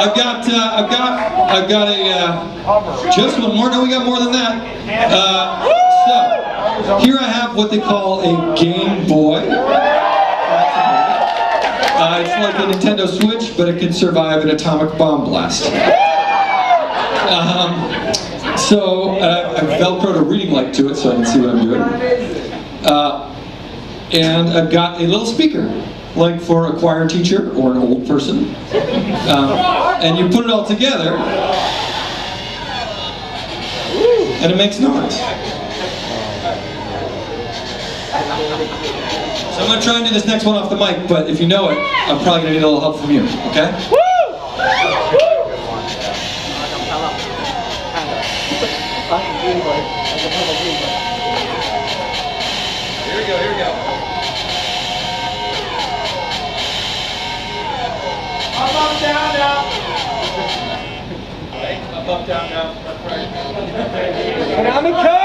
I've got just one more. No, we got more than that. So here I have what they call a Game Boy. It's like a Nintendo Switch, but it can survive an atomic bomb blast. So I velcroed a reading light to it so I can see what I'm doing. And I've got a little speaker, like for a choir teacher or an old person. And you put it all together, and it makes noise. So I'm going to try and do this next one off the mic, but if you know it, I'm probably going to need a little help from you, okay? Here we go. Up, down, now. Right? Up, down, now. That's right. Konami code!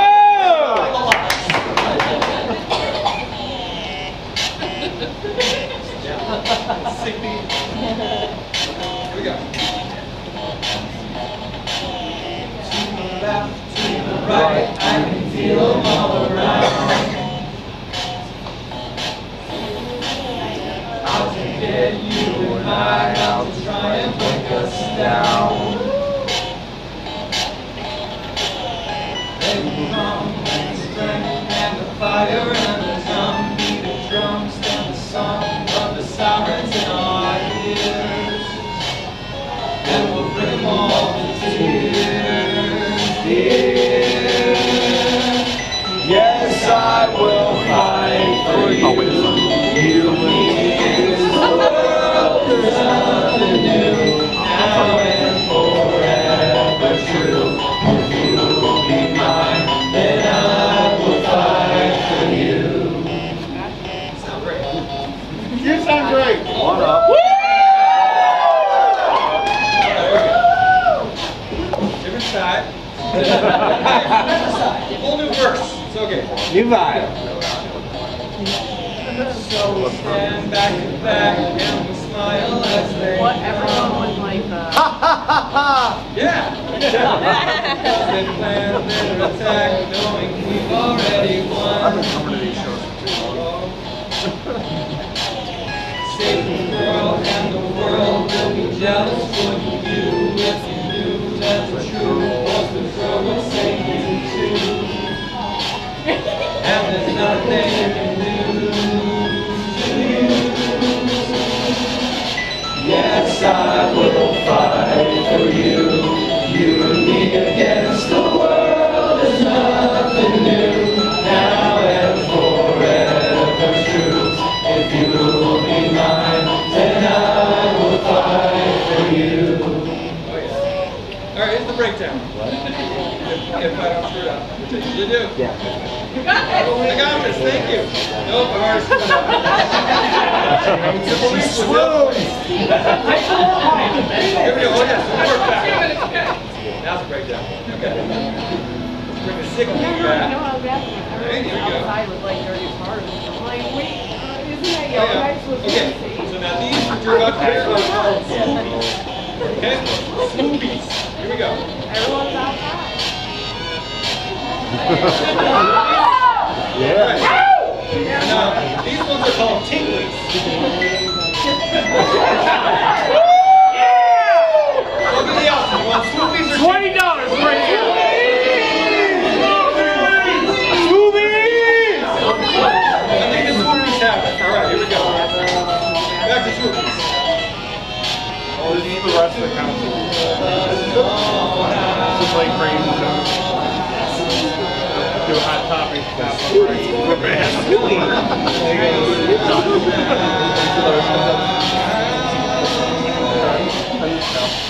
Here we go. To the left, to the right, I can feel them all around. Get you and I out to try and break us down. They will come and strength and the fire and the zombie, the drums and the song of the sirens in our ears. And we'll bring all the tears, dear. Yes, I will fight for you. Whole new verse. It's okay. New vibe. So we stand back to back and we smile as they. What everyone would like. Ha ha ha ha! Yeah. They plan their attack, knowing we've already won. I've been coming to these shows for too long. Satan girl and the world will be jealous when you do if you do that's true. Yes, I will fight for you. You and me against the world is nothing new. Now and forever true. If you will be mine, then I will fight for you. Oh, yeah. Alright, here's the breakdown. If I don't screw up. You do? Yeah. You got this! I got this, thank you! Nope, I'm already screwed up. Here we go, oh yes, one more back. Now's the breakdown. Okay. Let's bring the signal back. Alright, here we go. Okay, so now these that you're about to hear are called Spoopies. Okay? Spoopies. Here we go. Everyone's outside. Yeah. Now, these ones are called tinglies. Yeah! Look at the option. Well, Swoopies are $20 right here. Swoopies! Swoopies! I think the Swoopies have it. Alright, here we go. Back to Swoopies. Oh, this is the rest of the council. This is like crazy. Do a hot topic about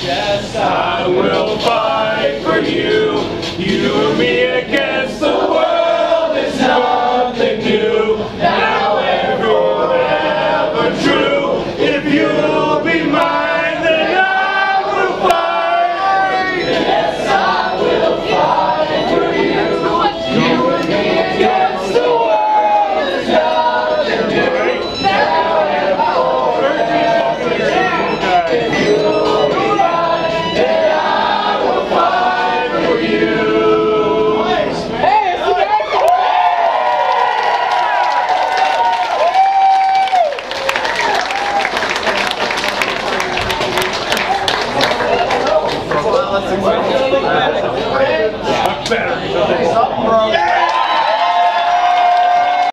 yes, I will fight for you. You and me against the world is nothing new. Now and forever true. If you'll be mine, then I will fight. Yes, I will fight for you. If you Let's go. Better. Something wrong.